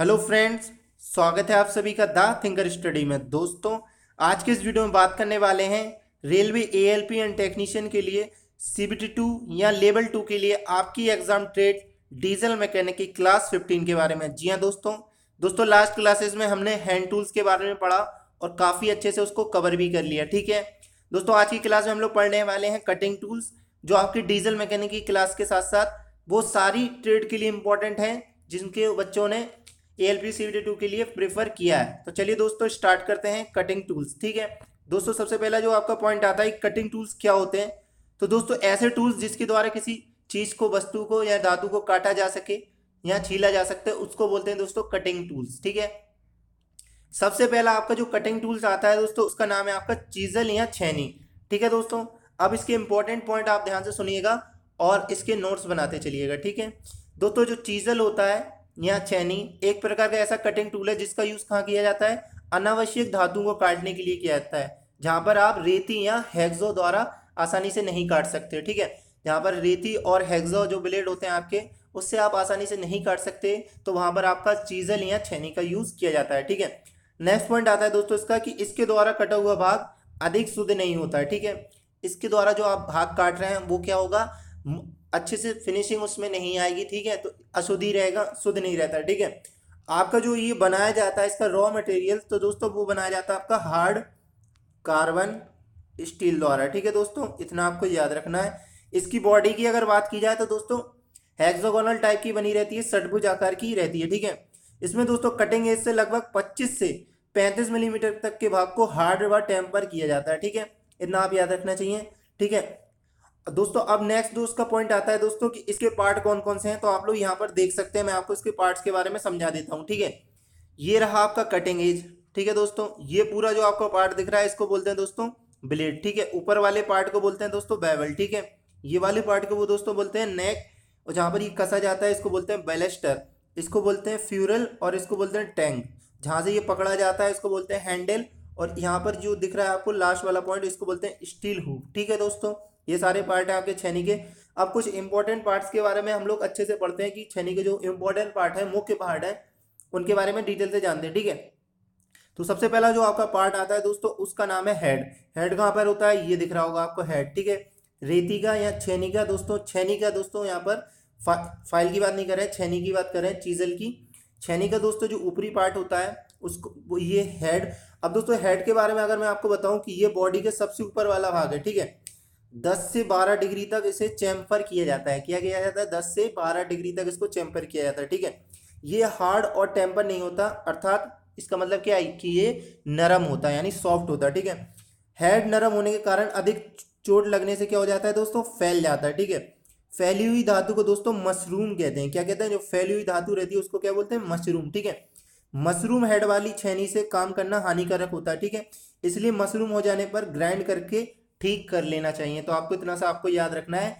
Hello friends, स्वागत है आप सभी का द थिंकर स्टडी में। दोस्तों, आज के इस वीडियो में बात करने वाले हैं रेलवे ALP एंड टेक्नीशियन के लिए CBT-2 या लेवल 2 के लिए आपकी एग्जाम ट्रेड डीजल मैकेनिक की क्लास 15 के बारे में। जी हाँ दोस्तों, लास्ट क्लासेस में हमने हैंड टूल्स के बारे में पढ़ा और काफ़ी अच्छे से उसको कवर भी कर लिया। ठीक है दोस्तों, आज की क्लास में हम लोग पढ़ने वाले हैं कटिंग टूल्स, जो आपकी डीजल मैकेनिक की क्लास के साथ साथ वो सारी ट्रेड के लिए इम्पोर्टेंट हैं जिनके बच्चों ने ALP CBT-2 के लिए प्रेफर किया है। तो चलिए दोस्तों, स्टार्ट करते हैं कटिंग टूल्स। ठीक है दोस्तों, सबसे पहला जो आपका पॉइंट आता है, कटिंग टूल्स क्या होते हैं? तो दोस्तों, ऐसे टूल्स जिसके द्वारा किसी चीज़ को, वस्तु को या धातु को काटा जा सके या छीला जा सकता है, उसको बोलते हैं दोस्तों कटिंग टूल्स। ठीक है, सबसे पहला आपका जो कटिंग टूल्स आता है दोस्तों, उसका नाम है आपका चीजल या छेनी। ठीक है दोस्तों, अब इसके इंपॉर्टेंट पॉइंट आप ध्यान से सुनिएगा और इसके नोट्स बनाते चलिएगा। ठीक है दोस्तों, जो चीजल होता है या छेनी, एक प्रकार का ऐसा कटिंग टूल है जिसका यूज़ कहाँ किया जाता है? अनावश्यक धातुओं को काटने के लिए किया जाता है, जहाँ पर आप रेती या हेक्सो द्वारा आसानी से नहीं काट सकते। ठीक है, जहाँ पर रेती और हेक्सो जो ब्लेड होते हैं आपके, उससे आप आसानी से नहीं काट सकते, तो वहाँ पर आपका चीजल या छेनी का यूज़ किया जाता है। ठीक है, नेक्स्ट पॉइंट आता है दोस्तों इसका, कि इसके द्वारा कटा हुआ भाग अधिक शुद्ध नहीं होता है। ठीक है, इसके द्वारा जो आप भाग काट रहे हैं वो क्या होगा, अच्छे से फिनिशिंग उसमें नहीं आएगी। ठीक है, तो अशुद्धि रहेगा, शुद्ध नहीं रहता। ठीक है, आपका जो ये बनाया जाता है इसका रॉ मटेरियल, तो दोस्तों वो बनाया जाता है आपका हार्ड कार्बन स्टील द्वारा। ठीक है दोस्तों, इतना आपको याद रखना है। इसकी बॉडी की अगर बात की जाए तो दोस्तों हेक्सागोनल टाइप की बनी रहती है, षट्भुज आकार की रहती है। ठीक है, इसमें दोस्तों कटिंग एज से लगभग 25 से 35 मिलीमीटर तक के भाग को हार्ड व टेम्पर किया जाता है। ठीक है, इतना आप याद रखना चाहिए। ठीक है दोस्तों, अब नेक्स्ट जो उसका पॉइंट आता है दोस्तों, कि इसके पार्ट कौन कौन से हैं, तो आप लोग यहाँ पर देख सकते हैं। मैं आपको इसके पार्ट्स के बारे में समझा देता हूँ। ठीक है, ये रहा आपका कटिंग एज। ठीक है दोस्तों, ये पूरा जो आपका पार्ट दिख रहा है इसको बोलते हैं दोस्तों ब्लेड। ठीक है, ऊपर वाले पार्ट को बोलते हैं दोस्तों बेवल। ठीक है, ये वाले पार्ट को वो दोस्तों बोलते हैं नेक, और जहाँ पर ये कसा जाता है इसको बोलते हैं बैलेस्टर, इसको बोलते हैं फ्यूरल और इसको बोलते हैं टैंक। जहाँ से ये पकड़ा जाता है इसको बोलते हैं हैंडल, और यहाँ पर जो दिख रहा है आपको लास्ट वाला पॉइंट, इसको बोलते हैं स्टील हुक। ठीक है दोस्तों, ये सारे पार्ट हैं आपके छेनी के। अब कुछ इंपॉर्टेंट पार्ट्स के बारे में हम लोग अच्छे से पढ़ते हैं, कि छेनी के जो इंपॉर्टेंट पार्ट है, मुख्य पार्ट है, उनके बारे में डिटेल से जानते हैं। ठीक है, तो सबसे पहला जो आपका पार्ट आता है दोस्तों, उसका नाम है हेड। हेड कहाँ पर होता है, ये दिख रहा होगा आपको हेड। ठीक है, रेती का या छेनी का दोस्तों, यहाँ पर फाइल की बात नहीं कर रहे, छेनी की बात कर रहे हैं, चीजल की। छेनी का दोस्तों जो ऊपरी पार्ट होता है उसको, ये हेड। अब दोस्तों हेड के बारे में अगर मैं आपको बताऊँ, कि ये बॉडी के सबसे ऊपर वाला भाग है। ठीक है, 10 से 12 डिग्री तक इसे चैम्फर किया जाता है। क्या किया जाता है? 10 से 12 डिग्री तक इसको चैम्फर किया जाता है। ठीक है, ये हार्ड और टेम्पर नहीं होता, अर्थात इसका मतलब क्या है, कि ये नरम होता है, यानी सॉफ्ट होता है। ठीक है, हेड नरम होने के कारण अधिक चोट लगने से क्या हो जाता है दोस्तों, फैल जाता है। ठीक है, फैली हुई धातु को दोस्तों मशरूम कहते हैं। क्या कहते हैं? जो फैली हुई धातु रहती है उसको क्या बोलते हैं, मशरूम। ठीक है, मशरूम हेड वाली छेनी से काम करना हानिकारक होता है। ठीक है, इसलिए मशरूम हो जाने पर ग्राइंड करके ठीक कर लेना चाहिए। तो आपको इतना सा आपको याद रखना है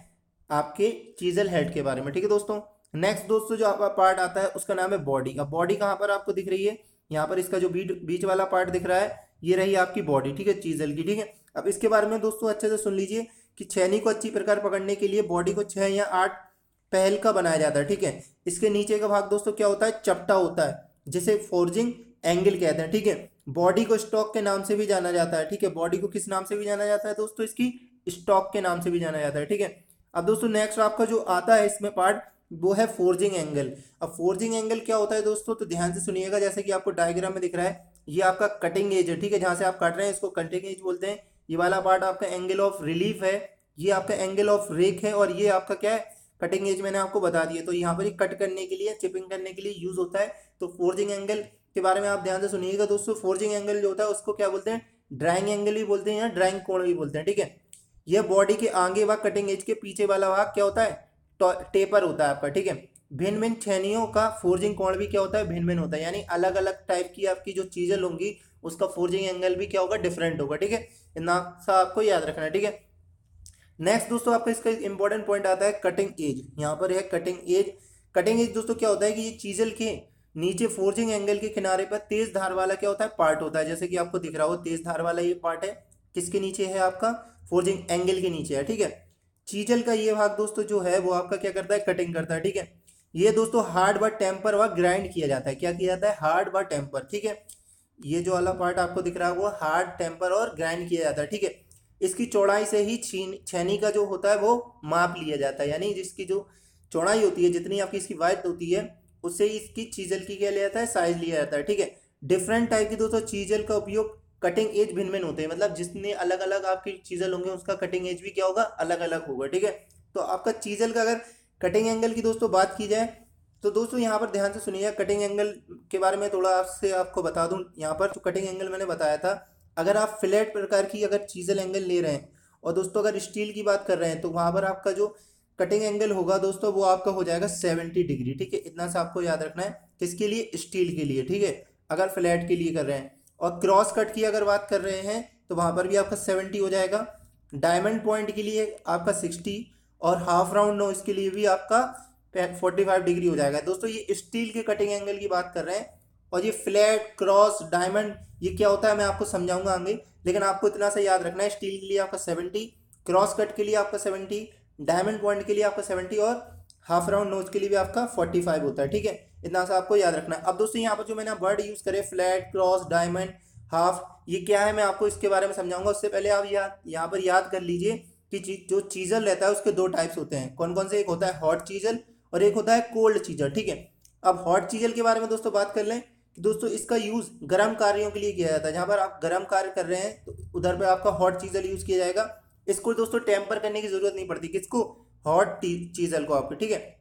आपके चीजल हेड के बारे में। ठीक है दोस्तों, नेक्स्ट दोस्तों जो आपका पार्ट आता है उसका नाम है बॉडी। अब बॉडी कहाँ पर आपको दिख रही है? यहाँ पर इसका जो बीच वाला पार्ट दिख रहा है, ये रही आपकी बॉडी। ठीक है, चीजल की। ठीक है, अब इसके बारे में दोस्तों अच्छे से सुन लीजिए, कि छेनी को अच्छी प्रकार पकड़ने के लिए बॉडी को 6 या 8 पहल का बनाया जाता है। ठीक है, इसके नीचे का भाग दोस्तों क्या होता है, चपटा होता है, जिसे फोर्जिंग एंगल कहते हैं। ठीक है, बॉडी को स्टॉक के नाम से भी जाना जाता है। ठीक है, बॉडी को किस नाम से भी जाना जाता है दोस्तों, इसकी स्टॉक के नाम से भी जाना जाता है। ठीक है, अब दोस्तों नेक्स्ट आपका जो आता है इसमें पार्ट, वो है फोर्जिंग एंगल। अब फोर्जिंग एंगल क्या होता है दोस्तों, तो ध्यान से सुनिएगा, जैसे कि आपको डायग्राम में दिख रहा है, ये आपका कटिंग एज है। ठीक है, जहाँ से आप काट रहे हैं इसको कटिंग एज बोलते हैं। ये वाला पार्ट आपका एंगल ऑफ रिलीफ है, ये आपका एंगल ऑफ रेक है, और ये आपका क्या है, कटिंग एज मैंने आपको बता दिया। तो यहाँ पर ये कट करने के लिए, चिपिंग करने के लिए यूज होता है। तो फोर्जिंग एंगल के बारे में आप ध्यान से सुनिएगा दोस्तों। फोर्जिंग एंगल जो होता है उसको क्या बोलते हैं, ड्राइंग एंगल भी बोलते हैं या ड्राइंग कोण भी बोलते हैं। ठीक है, यह बॉडी के आगे व कटिंग एज के पीछे वाला भाग क्या होता है, टेपर होता है आपका। ठीक है, भिन्न भिन्न छेनियों का फोर्जिंग कोण भी क्या होता है, भिन्न भिन्न होता है, यानी अलग अलग टाइप की आपकी जो चीजल होंगी उसका फोर्जिंग एंगल भी क्या होगा, डिफरेंट होगा। ठीक है, इतना सा आपको याद रखना है। ठीक है, नेक्स्ट दोस्तों आपका इसका इंपॉर्टेंट पॉइंट आता है कटिंग एज। यहाँ पर है कटिंग एज। कटिंग एज दोस्तों क्या होता है, कि ये चीजल के नीचे फोर्जिंग एंगल के किनारे पर तेज धार वाला क्या होता है, पार्ट होता है। जैसे कि आपको दिख रहा हो, तेज धार वाला ये पार्ट है, किसके नीचे है आपका, फोर्जिंग एंगल के नीचे है। ठीक है, चीजल का ये भाग दोस्तों जो है वो आपका क्या करता है, कटिंग करता है। ठीक है, ये दोस्तों हार्ड व टेम्पर व ग्राइंड किया जाता है। क्या किया जाता है? हार्ड व टेम्पर। ठीक है, ये जो वाला पार्ट आपको दिख रहा है वो हार्ड टेम्पर और ग्राइंड किया जाता है। ठीक है, इसकी चौड़ाई से ही छेनी का जो होता है वो माप लिया जाता है, यानी जिसकी जो चौड़ाई होती है, जितनी आपकी इसकी वाइड होती है, उससे इसकी चीजल की क्या लिया जाता है? साइज लिया जाता है। ठीक है, डिफरेंट टाइप की दोस्तों चीजल का उपयोग कटिंग एज भिन्न भिन्न होते हैं, मतलब जितने अलग अलग आपकी चीजल होंगे उसका कटिंग एज भी क्या होगा? अलग अलग होगा। ठीक है, तो आपका चीजल का अगर कटिंग एंगल की दोस्तों बात की जाए तो दोस्तों यहाँ पर ध्यान से सुनिएगा। कटिंग एंगल के बारे में थोड़ा आपसे आपको बता दूं, यहाँ पर जो कटिंग एंगल मैंने बताया था, अगर आप फ्लैट प्रकार की अगर चीजल एंगल ले रहे हैं और दोस्तों अगर स्टील की बात कर रहे हैं तो वहाँ पर आपका जो कटिंग एंगल होगा दोस्तों वो आपका हो जाएगा 70 डिग्री। ठीक है, इतना सा आपको याद रखना है, किसके लिए? स्टील के लिए। ठीक है, अगर फ्लैट के लिए कर रहे हैं। और क्रॉस कट की अगर बात कर रहे हैं तो वहाँ पर भी आपका 70 हो जाएगा। डायमंड पॉइंट के लिए आपका 60 और हाफ राउंड नो इसके लिए भी आपका 45 डिग्री हो जाएगा। दोस्तों ये स्टील के कटिंग एंगल की बात कर रहे हैं, और ये फ्लैट, क्रॉस, डायमंड, ये क्या होता है मैं आपको समझाऊंगा आगे, लेकिन आपको इतना सा याद रखना है। स्टील के लिए आपका 70, क्रॉस कट के लिए आपका 70, डायमंड पॉइंट के लिए आपका 70 और हाफ राउंड नोज के लिए भी आपका 45 होता है। ठीक है, इतना सा आपको याद रखना है। अब दोस्तों यहाँ पर जो मैंने वर्ड यूज़ करे, फ्लैट, क्रॉस, डायमंड, हाफ, ये क्या है मैं आपको इसके बारे में समझाऊंगा। उससे पहले आप यहाँ पर याद कर लीजिए कि जो चीजल रहता है उसके दो टाइप्स होते हैं। कौन कौन से? एक होता है हॉट चीजल और एक होता है कोल्ड चीजल। ठीक है, अब हॉट चीजल के बारे में दोस्तों बात कर लें कि दोस्तों इसका यूज़ गर्म कार्यों के लिए किया जाता है। जहाँ पर आप गर्म कार्य कर रहे हैं तो उधर पर आपका हॉट चीजल यूज़ किया जाएगा। इसको दोस्तों टेम्पर करने की ज़रूरत नहीं पड़ती, किसको? हॉट चीजल को आपको। ठीक है,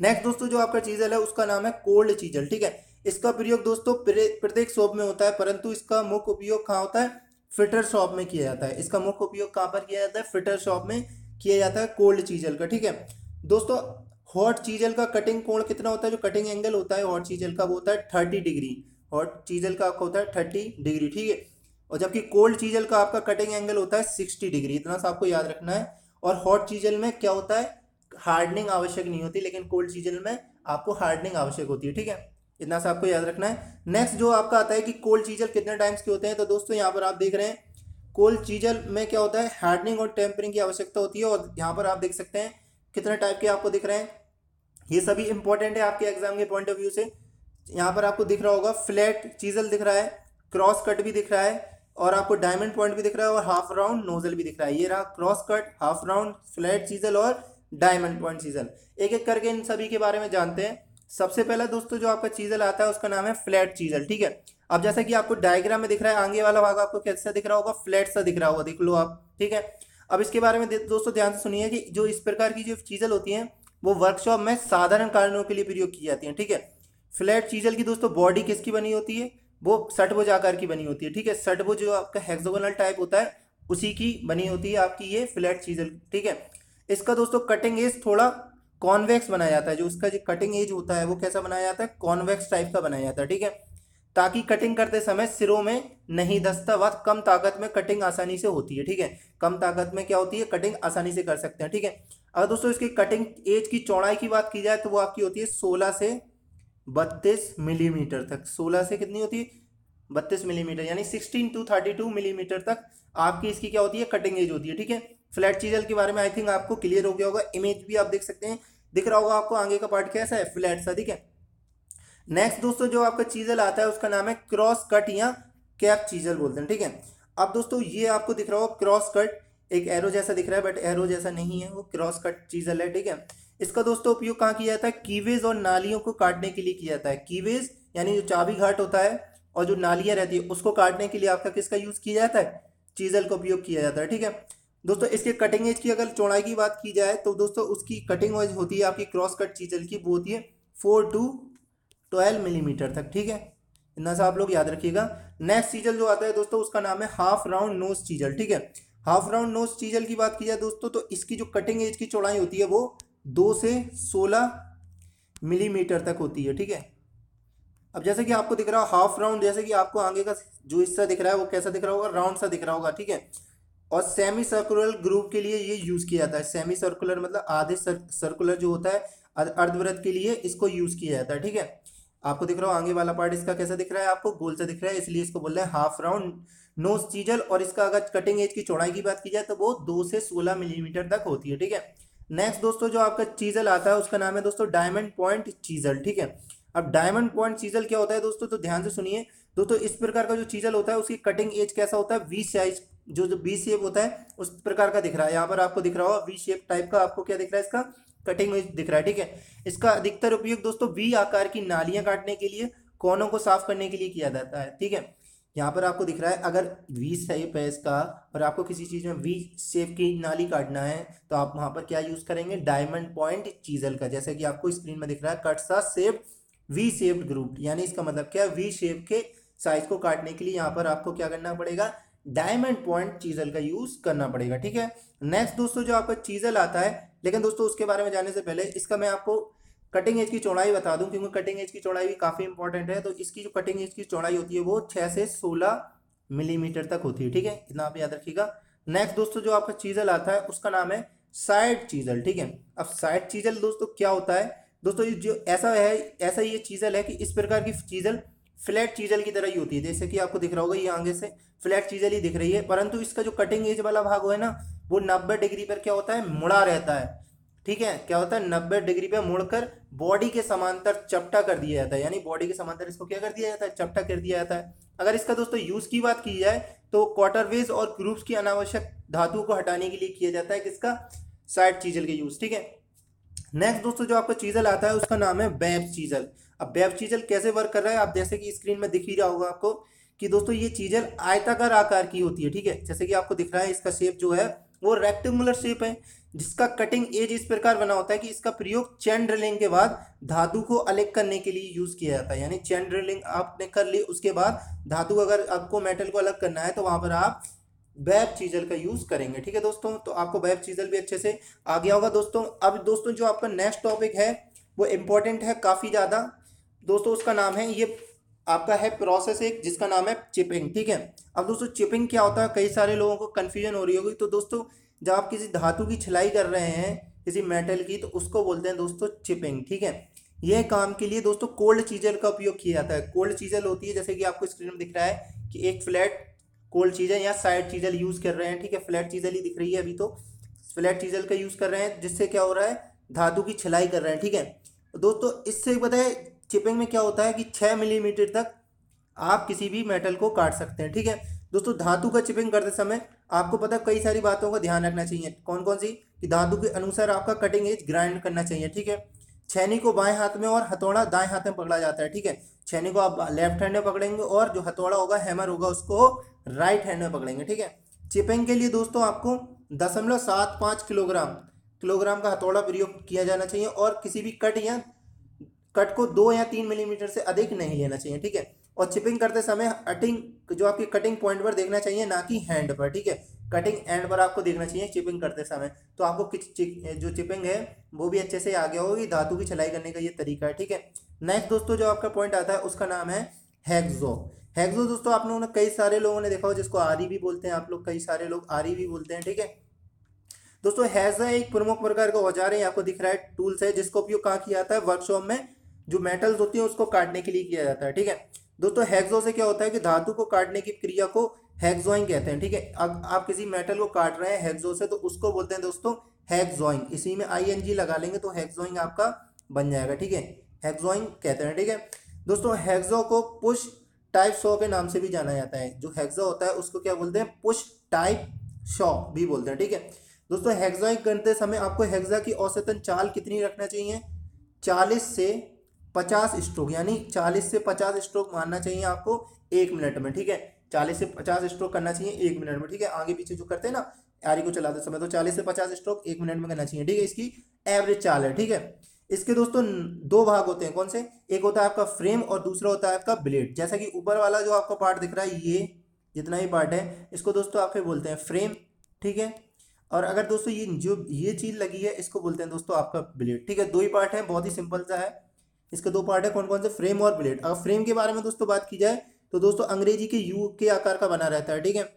नेक्स्ट दोस्तों जो आपका चीजल है उसका नाम है कोल्ड चीजल। ठीक है, इसका प्रयोग दोस्तों प्रत्येक शॉप में होता है, परंतु इसका मुख्य उपयोग कहाँ होता है? फिटर शॉप में किया जाता है। इसका मुख्य उपयोग कहाँ पर किया जाता है? फिटर शॉप में किया जाता है कोल्ड चीजल का। ठीक है दोस्तों, हॉट चीजल का कटिंग कोण कितना होता है? जो कटिंग एंगल होता है हॉट चीजल का वो होता है 30 डिग्री। हॉट चीजल का आपका होता है 30 डिग्री। ठीक है, और जबकि कोल्ड चीजल का आपका कटिंग एंगल होता है 60 डिग्री। इतना सा आपको याद रखना है। और हॉट चीजल में क्या होता है? हार्डनिंग आवश्यक नहीं होती, लेकिन कोल्ड चीजल में आपको हार्डनिंग आवश्यक होती है। ठीक है, इतना सा आपको याद रखना है। नेक्स्ट जो आपका आता है कि कोल्ड चीजल कितने टाइम्स के होते हैं, तो दोस्तों यहाँ पर आप देख रहे हैं कोल्ड चीजल में क्या होता है? हार्डनिंग और टेम्परिंग की आवश्यकता होती है। और यहाँ पर आप देख सकते हैं कितने टाइप के आपको दिख रहे हैं, ये सभी इंपॉर्टेंट है आपके एग्जाम के पॉइंट ऑफ व्यू से। यहाँ पर आपको दिख रहा होगा फ्लैट चीजल दिख रहा है, क्रॉस कट भी दिख रहा है, और आपको डायमंड पॉइंट भी दिख रहा है, और हाफ राउंड नोजल भी दिख रहा है। ये रहा cross cut, half round, flat chisel और डायमंड पॉइंट चीजल। एक एक करके इन सभी के बारे में जानते हैं। सबसे पहला दोस्तों जो आपका चीजल आता है उसका नाम है फ्लैट चीजल। ठीक है, अब जैसा कि आपको डायग्राम में दिख रहा है, आगे वाला भाग आपको कैसा दिख रहा होगा? फ्लैट सा दिख रहा होगा, देख लो आप। ठीक है, अब इसके बारे में दोस्तों ध्यान से सुनिए कि जो इस प्रकार की जो चीजल होती है वो वर्कशॉप में साधारण कारणों के लिए प्रयोग की जाती है। ठीक है, फ्लैट चीजल की दोस्तों बॉडी किसकी बनी होती है? वो षट्भुज आकार की बनी होती है। ठीक है, षट्भुज जो आपका हेक्सागोनल टाइप होता है उसी की बनी होती है आपकी ये फ्लैट चीजल। ठीक है, इसका दोस्तों कटिंग एज थोड़ा कॉन्वेक्स बनाया जाता है। जो उसका जो कटिंग एज होता है वो कैसा बनाया जाता है? कॉन्वेक्स टाइप का बनाया जाता है। ठीक है, ताकि कटिंग करते समय सिरों में नहीं धंसता व कम ताकत में कटिंग आसानी से होती है। ठीक है, कम ताकत में क्या होती है? कटिंग आसानी से कर सकते हैं। ठीक है, अगर दोस्तों इसकी कटिंग एज की चौड़ाई की बात की जाए तो वो आपकी होती है 16 से 32 मिलीमीटर तक। 16 से कितनी होती है? 32 मिलीमीटर, यानी 16 to 32 मिलीमीटर तक आपकी इसकी क्या होती है? कटिंग एज होती है। ठीक है, फ्लैट चीजल के बारे में आई थिंक आपको क्लियर हो गया होगा। इमेज भी आप देख सकते हैं, दिख रहा होगा आपको आगे का पार्ट कैसा है? फ्लैट सा। ठीक है, नेक्स्ट दोस्तों जो आपका चीजल आता है उसका नाम है क्रॉस कट या कैप चीजल बोलते हैं। ठीक है, अब दोस्तों ये आपको दिख रहा होगा क्रॉस कट, एक एरो जैसा दिख रहा है बट एरो जैसा नहीं है, वो क्रॉस कट चीजल है। ठीक है, इसका दोस्तों उपयोग कहाँ किया जाता है? कीवेज और नालियों को काटने के लिए किया जाता है। कीवेज यानी जो चाबी घाट होता है और जो नालियाँ रहती है उसको काटने के लिए आपका किसका यूज किया जाता है? चीजल का उपयोग किया जाता है। ठीक है दोस्तों, इसके कटिंग एज की अगर चौड़ाई की बात की जाए तो दोस्तों उसकी कटिंग एज होती है आपकी क्रॉस कट चीजल की, वो होती है 4 to 12 मिलीमीटर तक। ठीक है, इतना सा आप लोग याद रखिएगा। नेक्स्ट चीजल जो आता है दोस्तों उसका नाम है हाफ राउंड नोज चीजल। ठीक है, हाफ राउंड नोज चीजल की बात की जाए दोस्तों तो इसकी जो कटिंग एज की चौड़ाई होती है वो 2 से 16 मिलीमीटर तक होती है। ठीक है, अब जैसे कि आपको दिख रहा है हाफ राउंड, जैसे कि आपको आगे का जो हिस्सा दिख रहा है वो कैसा दिख रहा होगा? राउंड सा दिख रहा होगा। ठीक है, और सेमी सर्कुलर ग्रुप के लिए ये यूज़ किया जाता है। सेमी सर्कुलर मतलब आधे सर्कुलर जो होता है अर्धवृत्त के लिए इसको यूज़ किया जाता है। ठीक है, आपको दिख रहा हो आगे वाला पार्ट इसका कैसा दिख रहा है? आपको गोल सा दिख रहा है, इसलिए इसको बोल रहे हैं हाफ राउंड नोज चीजल। और इसका अगर कटिंग एज की चौड़ाई की बात की जाए तो वो 2 से 16 मिलीमीटर तक होती है। ठीक है, नेक्स्ट दोस्तों जो आपका चीजल आता है उसका नाम है दोस्तों डायमंड पॉइंट चीजल, ठीक है। अब डायमंड पॉइंट चीजल क्या होता है दोस्तों, तो ध्यान से सुनिए दोस्तों, इस प्रकार का जो चीजल होता है उसकी कटिंग एज कैसा होता है, वी साइज, जो वी शेप होता है उस प्रकार का दिख रहा है। यहाँ पर आपको दिख रहा होगा वी शेप टाइप का, आपको क्या दिख रहा है, इसका कटिंग एज दिख रहा है, ठीक है। इसका अधिकतर उपयोग दोस्तों वी आकार की नालियां काटने के लिए, कोनों को साफ करने के लिए किया जाता है, ठीक है। यहाँ पर आपको दिख रहा है अगर वी शेप है इसका और आपको किसी चीज़ में वी शेप की नाली काटना है तो आप वहाँ पर क्या यूज़ करेंगे, डायमंड पॉइंट चीजल का। जैसे कि आपको स्क्रीन में दिख रहा है कटसा शेप वी शेप्ड ग्रुप, यानी इसका मतलब क्या है, वी शेप के साइज को काटने के लिए यहाँ पर आपको क्या करना पड़ेगा, डायमंड पॉइंट चीजल का यूज़ करना पड़ेगा, ठीक है। नेक्स्ट दोस्तों जो आपका चीजल आता है, लेकिन दोस्तों उसके बारे में जाने से पहले इसका मैं आपको कटिंग एज की चौड़ाई बता दूं, क्योंकि कटिंग एज की चौड़ाई भी काफ़ी इंपॉर्टेंट है। तो इसकी जो कटिंग एज की चौड़ाई होती है वो 6 से 16 मिलीमीटर तक होती है, ठीक है, इतना आप याद रखिएगा। नेक्स्ट दोस्तों जो आपका चीजल आता है उसका नाम है साइड चीजल, ठीक है। अब साइड चीजल दोस्तों क्या होता है दोस्तों, जो ऐसा है ऐसा ये चीजल है कि इस प्रकार की चीजल फ्लैट चीजल की तरह ही होती है, जैसे कि आपको दिख रहा होगा ये आगे से फ्लैट चीजल ही दिख रही है, परंतु इसका जो कटिंग एज वाला भाग है ना वो 90 डिग्री पर क्या होता है, मुड़ा रहता है, ठीक है। क्या होता है, 90 डिग्री पे मुड़कर बॉडी के समांतर चपटा कर दिया जाता है, यानी बॉडी के समांतर इसको क्या कर दिया जाता है, चपटा कर दिया जाता है। अगर इसका दोस्तों यूज़ की बात की जाए तो क्वार्टरवेज और ग्रुप्स की अनावश्यक धातु को हटाने के लिए किया जाता है किसका, साइड चीजल के यूज़, ठीक है। नेक्स्ट दोस्तों जो आपका चीजल आता है उसका नाम है वेब चीजल। अब वेब चीजल कैसे वर्क कर रहा है, आप जैसे कि स्क्रीन में दिख ही रहा होगा आपको कि दोस्तों ये चीजल आयताकार आकार की होती है, ठीक है। जैसे कि आपको दिख रहा है इसका शेप जो है वो रेक्टेंगुलर शेप है, जिसका कटिंग एज इस प्रकार बना होता है कि इसका प्रयोग चैन ड्रिलिंग के बाद धातु को अलग करने के लिए यूज़ किया जाता है, यानी चैन ड्रिलिंग आपने कर ली उसके बाद धातु अगर आपको मेटल को अलग करना है तो वहाँ पर आप वेब चीजल का यूज़ करेंगे, ठीक है दोस्तों। तो आपको वेब चीजल भी अच्छे से आ गया होगा दोस्तों। अब दोस्तों जो आपका नेक्स्ट टॉपिक है वो इम्पोर्टेंट है काफ़ी ज़्यादा दोस्तों, उसका नाम है, ये आपका है प्रोसेस एक जिसका नाम है चिपिंग, ठीक है। अब दोस्तों चिपिंग क्या होता है, कई सारे लोगों को कन्फ्यूजन हो रही होगी। तो दोस्तों जब आप किसी धातु की छिलाई कर रहे हैं किसी मेटल की तो उसको बोलते हैं दोस्तों चिपिंग, ठीक है। यह काम के लिए दोस्तों कोल्ड चीजल का उपयोग किया जाता है। कोल्ड चीजल होती है, जैसे कि आपको स्क्रीन में दिख रहा है कि एक फ्लैट कोल्ड चीजल या साइड चीजल यूज़ कर रहे हैं, ठीक है। फ्लैट चीजल ही दिख रही है अभी, तो फ्लैट चीजल का यूज़ कर रहे हैं जिससे क्या हो रहा है, धातु की छिलाई कर रहे हैं, ठीक है दोस्तों। इससे बताए चिपिंग में क्या होता है कि 6 मिलीमीटर तक आप किसी भी मेटल को काट सकते हैं, ठीक है दोस्तों। धातु का चिपिंग करते समय आपको पता है कई सारी बातों का ध्यान रखना चाहिए, कौन कौन सी, कि धातु के अनुसार आपका कटिंग एज ग्राइंड करना चाहिए, ठीक है। छैनी को बाएं हाथ में और हथौड़ा दाएं हाथ में पकड़ा जाता है, ठीक है। छैनी को आप लेफ्ट हैंड में पकड़ेंगे और जो हथौड़ा होगा, हैमर होगा, उसको राइट हैंड में पकड़ेंगे, ठीक है। चिपिंग के लिए दोस्तों आपको 0.75 किलोग्राम का हथौड़ा प्रयोग किया जाना चाहिए और किसी भी कट को 2 या 3 मिलीमीटर से अधिक नहीं लेना चाहिए, ठीक है। और चिपिंग करते समय कटिंग जो आपकी कटिंग पॉइंट पर देखना चाहिए, ना कि हैंड पर, ठीक है। कटिंग एंड पर आपको देखना चाहिए चिपिंग करते समय। तो आपको जो चिपिंग है वो भी अच्छे से आ गया होगी, धातु की छिलाई करने का ये तरीका है, ठीक है। नेक्स्ट दोस्तों जो आपका पॉइंट आता है उसका नाम है हेक्सो। हेक्सो दोस्तों आप लोगों ने कई सारे लोगों ने देखा हो, जिसको आरी भी बोलते हैं आप लोग, कई सारे लोग आरी भी बोलते हैं, ठीक है दोस्तों। हेक्सो एक प्रमुख प्रकार का औजार है, आपको दिख रहा है टूल्स है, जिसका उपयोग कहाँ किया जाता है, वर्कशॉप में जो मेटल्स होती हैं उसको काटने के लिए किया जाता है, ठीक है दोस्तों। हेक्सो से क्या होता है कि धातु को काटने की क्रिया को हेक्सॉइंग कहते हैं, ठीक है। अब आप किसी मेटल को काट रहे हैं हेक्सो से तो उसको बोलते हैं दोस्तों हेक्सॉइंग, इसी में ING लगा लेंगे तो हेक्सॉइंग आपका बन जाएगा, ठीक है, हेक्सॉइंग कहते हैं, ठीक है दोस्तों। हेक्सो को पुश टाइप शॉ के नाम से भी जाना जाता है, जो हेक्सो होता है उसको क्या बोलते हैं, पुश टाइप शॉ भी बोलते हैं, ठीक है दोस्तों। हेक्सॉइंग करते समय आपको हेक्सा की औसतन चाल कितनी रखना चाहिए, 40 से 50 स्ट्रोक, यानी 40 से 50 स्ट्रोक मारना चाहिए आपको 1 मिनट में, ठीक है। 40 से 50 स्ट्रोक करना चाहिए 1 मिनट में, ठीक है। आगे पीछे जो करते हैं ना आरी को चलाते समय, तो 40 से 50 स्ट्रोक 1 मिनट में करना चाहिए, ठीक है। इसकी एवरेज चाल है, ठीक है। इसके दोस्तों 2 भाग होते हैं, कौन से, एक होता है आपका फ्रेम और दूसरा होता है आपका ब्लेड। जैसा कि ऊपर वाला जो आपका पार्ट दिख रहा है, ये जितना भी पार्ट है इसको दोस्तों आप बोलते हैं फ्रेम, ठीक है। और अगर दोस्तों ये जो ये चीज़ लगी है इसको बोलते हैं दोस्तों आपका ब्लेड, ठीक है। 2 ही पार्ट है, बहुत ही सिंपल सा है। इसके 2 पार्ट है, कौन कौन से, फ्रेम और ब्लेड। अगर फ्रेम के बारे में दोस्तों बात की जाए तो दोस्तों अंग्रेजी के U के आकार का बना रहता है, ठीक है,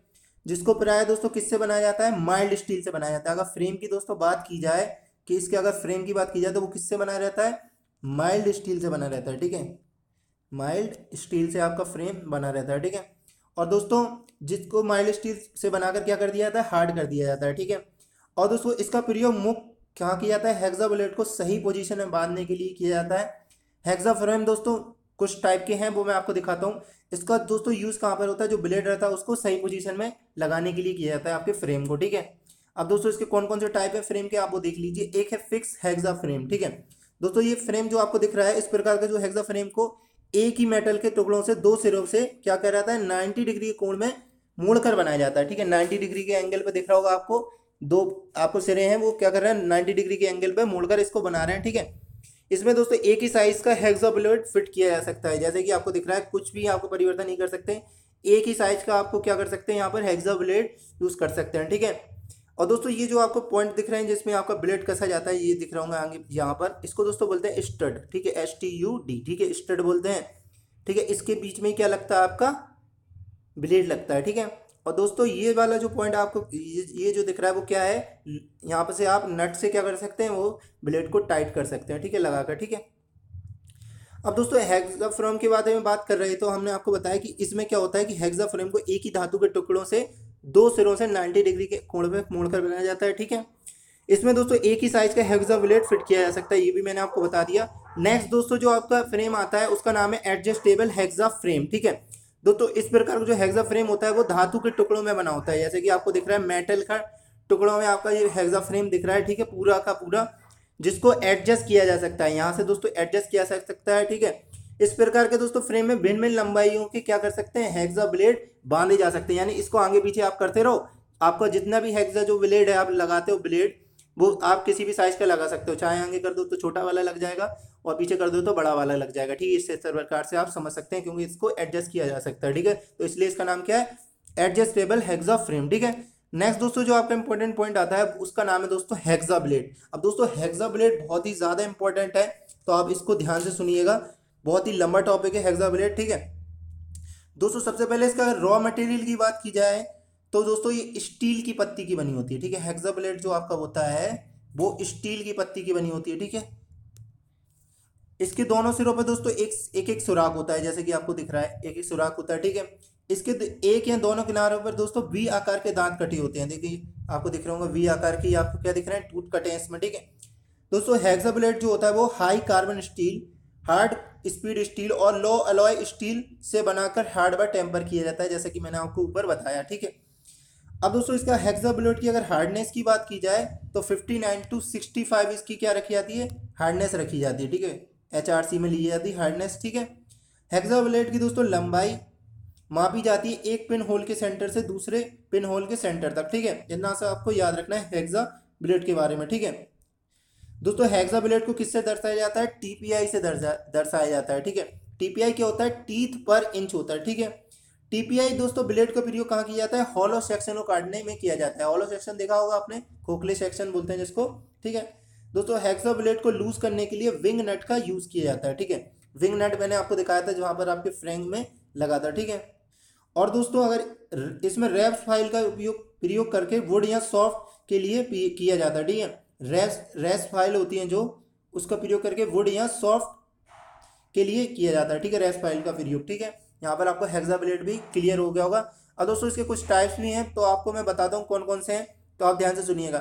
जिसको प्रायः दोस्तों किससे बनाया जाता है, माइल्ड स्टील से बनाया जाता है। अगर फ्रेम की दोस्तों बात की जाए कि इसके अगर फ्रेम की बात की जाए तो वो किससे बना रहता है, माइल्ड स्टील से बना रहता है, ठीक है। माइल्ड स्टील से आपका फ्रेम बना रहता है, ठीक है। और दोस्तों जिसको माइल्ड स्टील से बनाकर क्या कर दिया जाता है, हार्ड कर दिया जाता है, ठीक है। और दोस्तों इसका प्रयोग मुख्य क्या किया जाता है, हेक्सा ब्लेड को सही पोजीशन में बांधने के लिए किया जाता है। हेक्सा फ्रेम दोस्तों कुछ टाइप के हैं, वो मैं आपको दिखाता हूँ। इसका दोस्तों यूज़ कहाँ पर होता है, जो ब्लेड रहता है उसको सही पोजीशन में लगाने के लिए किया जाता है आपके फ्रेम को, ठीक है। अब दोस्तों इसके कौन कौन से टाइप है फ्रेम के, आप वो देख लीजिए। एक है फिक्स हेक्सा फ्रेम, ठीक है दोस्तों। ये फ्रेम जो आपको दिख रहा है इस प्रकार का, जो हेक्सा फ्रेम को एक ही मेटल के टुकड़ों से दो सिरों से क्या कहा जाता है, 90 डिग्री के कोण में मोड़कर बनाया जाता है, ठीक है। 90 डिग्री के एंगल पे दिख रहा होगा आपको, दो आपको सिरे हैं वो क्या कर रहे हैं 90 डिग्री के एंगल पे मोड़कर इसको बना रहे हैं, ठीक है। इसमें दोस्तों एक ही साइज का हेक्सा ब्लेड फिट किया जा सकता है, जैसे कि आपको दिख रहा है कुछ भी आपको परिवर्तन नहीं कर सकते, एक ही साइज का आपको क्या कर सकते हैं यहाँ पर हेक्सा ब्लेड यूज़ कर सकते हैं, ठीक है। और दोस्तों ये जो आपको पॉइंट दिख रहे हैं जिसमें आपका ब्लेड कसा जाता है, ये दिख रहा होगा आगे यहाँ पर, इसको दोस्तों बोलते हैं स्टड, ठीक है, STUD, ठीक है, स्टड बोलते हैं, ठीक है। इसके बीच में क्या लगता है आपका ब्लेड लगता है, ठीक है। और दोस्तों ये वाला जो पॉइंट आपको ये जो दिख रहा है वो क्या है, यहाँ पर से आप नट से क्या कर सकते हैं वो ब्लेड को टाइट कर सकते हैं, ठीक है, लगाकर, ठीक है। अब दोस्तों हेक्सा फ्रेम के बारे में बात कर रहे हैं तो हमने आपको बताया कि इसमें क्या होता है कि हेक्सा फ्रेम को एक ही धातु के टुकड़ों से दो सिरों से 90 डिग्री के कोण पे मोड़कर बनाया जाता है, ठीक है। इसमें दोस्तों एक ही साइज का हेक्सा ब्लेड फिट किया जा सकता है, ये भी मैंने आपको बता दिया। नेक्स्ट दोस्तों जो आपका फ्रेम आता है उसका नाम है एडजस्टेबल हेक्सा फ्रेम, ठीक है दोस्तों। इस प्रकार का जो हेक्सा फ्रेम होता है वो धातु के टुकड़ों में बना होता है, जैसे कि आपको दिख रहा है मेटल का टुकड़ों में आपका ये हेक्सा फ्रेम दिख रहा है, ठीक है, पूरा का पूरा, जिसको एडजस्ट किया जा सकता है, यहाँ से दोस्तों एडजस्ट किया जा सकता है, ठीक है। इस प्रकार के दोस्तों फ्रेम में भिन्न भिन्न लंबाइयों के क्या कर सकते हैं हेक्सा ब्लेड बांधे जा सकते हैं, यानी इसको आगे पीछे आप करते रहो, आपका जितना भी हेक्सा जो ब्लेड है आप लगाते हो ब्लेड, वो आप किसी भी साइज का लगा सकते हो, चाहे आगे कर दो तो छोटा वाला लग जाएगा और पीछे कर दो तो बड़ा वाला लग जाएगा, ठीक है। इससे प्रकार से आप समझ सकते हैं क्योंकि इसको एडजस्ट किया जा सकता है, ठीक है, तो इसलिए इसका नाम क्या है, एडजस्टेबल हेक्सा फ्रेम, ठीक है। नेक्स्ट दोस्तों जो आपका इंपॉर्टेंट पॉइंट आता है उसका नाम है दोस्तों हेक्सा ब्लेड। अब दोस्तों हेक्सा ब्लेड बहुत ही ज़्यादा इंपॉर्टेंट है, तो आप इसको ध्यान से सुनिएगा, बहुत ही लंबा टॉपिक है हेक्सा ब्लेड, ठीक है दोस्तों। सबसे पहले इसका अगर रॉ मटेरियल की बात की जाए तो दोस्तों ये स्टील की पत्ती की बनी होती है, ठीक है। हेक्सा ब्लेड जो आपका होता है वो स्टील की पत्ती की बनी होती है, ठीक है। इसके दोनों सिरों पर दोस्तों एक सुराख होता है, जैसे कि आपको दिख रहा है एक सुराख होता है, ठीक है। इसके एक या दोनों किनारों पर दोस्तों वी आकार के दांत कटे होते हैं, देखिए आपको दिख रहा होगा वी आकार की, आपको क्या दिख रहा है टूट कटे हैं इसमें, ठीक है दोस्तों। हेक्सा ब्लेड जो होता है वो high carbon steel, hard speed steel और लो अलॉय स्टील से बनाकर हार्डवेयर टेम्पर किया जाता है, जैसा कि मैंने आपको ऊपर बताया, ठीक है। अब दोस्तों इसका हेक्सा ब्लेड की अगर हार्डनेस की बात की जाए तो 59 to 65 इसकी क्या रखी जाती है, हार्डनेस रखी जाती है, ठीक है, HRC में ली जाती है हार्डनेस, ठीक है। हेक्सा ब्लेड की दोस्तों लंबाई मापी जाती है एक पिन होल के सेंटर से दूसरे पिन होल के सेंटर तक, ठीक है, इतना सा आपको याद रखना है हेक्सा ब्लेड के बारे में, ठीक है दोस्तों। हेक्सा ब्लेड को किससे दर्शाया जाता है, TPI से दर्शाया जाता है, ठीक है। TPI क्या होता है, टीथ पर इंच होता है, ठीक है। TPI दोस्तों ब्लेड का प्रयोग कहाँ किया जाता है, हॉलो सेक्शन को काटने में किया जाता है। हॉलो सेक्शन देखा होगा आपने, खोखले सेक्शन बोलते हैं जिसको, ठीक है दोस्तों। हेक्सा ब्लेड को लूज करने के लिए विंग नट का यूज़ किया जाता है, ठीक है। विंग नट मैंने आपको दिखाया था जहाँ पर आपके फ्रेम में लगा था, ठीक है। और दोस्तों अगर इसमें रैप्स फाइल का प्रयोग करके वुड या सॉफ्ट के लिए किया जाता है, ठीक है। रैप्स फाइल होती हैं जो, उसका प्रयोग करके वुड या सॉफ्ट के लिए किया जाता है, ठीक है, रैप्स फाइल का प्रयोग, ठीक है। यहाँ पर आपको हेक्सा ब्लेड भी क्लियर हो गया होगा। और दोस्तों इसके कुछ टाइप्स भी हैं तो आपको मैं बताता हूँ कौन कौन से हैं, तो आप ध्यान से सुनिएगा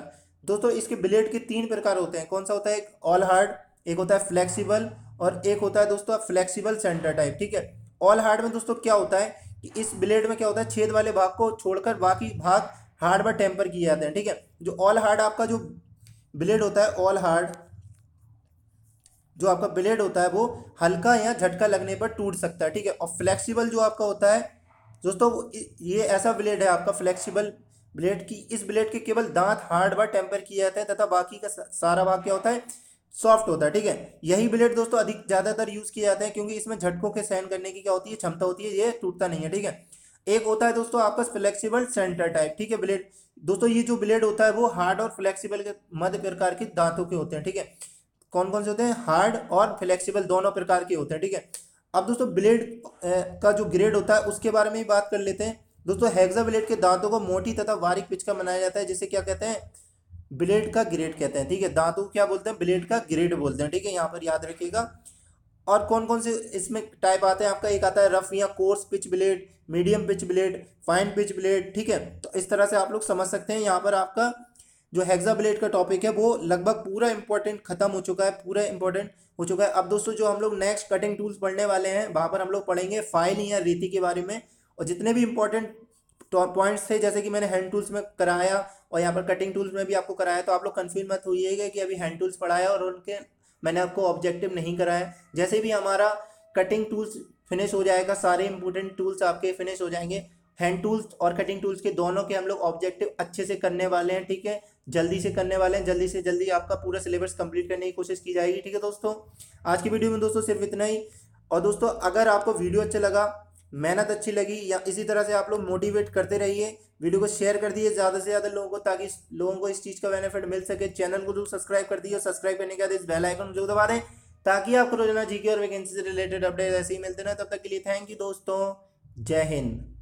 दोस्तों। इसके ब्लेड के तीन प्रकार होते हैं, कौन सा होता है, एक ऑल हार्ड, एक होता है फ्लेक्सीबल और एक होता है दोस्तों फ्लेक्सीबल सेंटर टाइप, ठीक है। ऑल हार्ड में दोस्तों क्या होता है कि इस ब्लेड में क्या होता है, छेद वाले भाग को छोड़कर बाकी भाग हार्ड पर टेम्पर किए जाते हैं, ठीक है। जो ऑल हार्ड आपका जो ब्लेड होता है, ऑल हार्ड जो आपका ब्लेड होता है वो हल्का या झटका लगने पर टूट सकता है, ठीक है। और फ्लेक्सिबल जो आपका होता है दोस्तों, ये ऐसा ब्लेड है आपका फ्लेक्सिबल ब्लेड की, इस ब्लेड के केवल दांत हार्ड व टेम्पर किया जाता है तथा बाकी का सारा भाग क्या होता है, सॉफ्ट होता है, ठीक है। यही ब्लेड दोस्तों अधिक ज़्यादातर यूज़ किया जाता है क्योंकि इसमें झटकों के सहन करने की क्या होती है, क्षमता होती है, ये टूटता नहीं है, ठीक है। एक होता है दोस्तों आपका फ्लेक्सिबल सेंटर टाइप, ठीक है ब्लेड दोस्तों। ये जो ब्लेड होता है वो हार्ड और फ्लेक्सिबल के मध्य प्रकार के दांतों के होते हैं, ठीक है। कौन कौन से होते हैं, हार्ड और फ्लेक्सिबल दोनों प्रकार के होते हैं, ठीक है। अब दोस्तों ब्लेड का जो ग्रेड होता है उसके बारे में ही बात कर लेते हैं दोस्तों। हेक्सा ब्लेड के दांतों को मोटी तथा बारीक पिच का बनाया जाता है, जिसे क्या कहते हैं, ब्लेड का ग्रेड कहते हैं, ठीक है। दांतों को क्या बोलते हैं, ब्लेड का ग्रेड बोलते हैं, ठीक है, यहाँ पर याद रखिएगा। और कौन कौन से इसमें टाइप आते हैं आपका, एक आता है रफ या coarse pitch blade, medium pitch blade, fine pitch blade, ठीक है। तो इस तरह से आप लोग समझ सकते हैं। यहाँ पर आपका जो हेक्सा ब्लेड का टॉपिक है वो लगभग पूरा इंपॉर्टेंट खत्म हो चुका है, पूरा इंपॉर्टेंट हो चुका है। अब दोस्तों जो हम लोग नेक्स्ट कटिंग टूल्स पढ़ने वाले हैं वहाँ पर हम लोग पढ़ेंगे फाइल या रेती के बारे में, और जितने भी इंपॉर्टेंट पॉइंट्स थे जैसे कि मैंने हैंड टूल्स में कराया और यहाँ पर कटिंग टूल्स में भी आपको कराया, तो आप लोग कन्फ्यूज मत होइएगा कि अभी हैंड टूल्स पढ़ाया और उनके मैंने आपको ऑब्जेक्टिव नहीं कराया। जैसे भी हमारा कटिंग टूल्स फिनिश हो जाएगा, सारे इंपॉर्टेंट टूल्स आपके फिनिश हो जाएंगे। हैंड टूल्स और कटिंग टूल्स के दोनों के हम लोग ऑब्जेक्टिव अच्छे से करने वाले हैं, ठीक है, जल्दी से करने वाले हैं, जल्दी से जल्दी आपका पूरा सिलेबस कंप्लीट करने की कोशिश की जाएगी। ठीक है दोस्तों, आज की वीडियो में दोस्तों सिर्फ इतना ही। और दोस्तों अगर आपको वीडियो अच्छा लगा, मेहनत अच्छी लगी, या इसी तरह से आप लोग मोटिवेट करते रहिए, वीडियो को शेयर कर दिए ज़्यादा से ज़्यादा लोगों को, ताकि लोगों को इस चीज़ का बेनिफिट मिल सके। चैनल को जरूर सब्सक्राइब कर दिए और सब्सक्राइब करने के बाद इस बेल आइकन को जरूर दबा दें ताकि आपको रोजाना जीके और वैकेंसी से रिलेटेड अपडेट ऐसे ही मिलते रहें। तब तक के लिए थैंक यू दोस्तों, जय हिंद।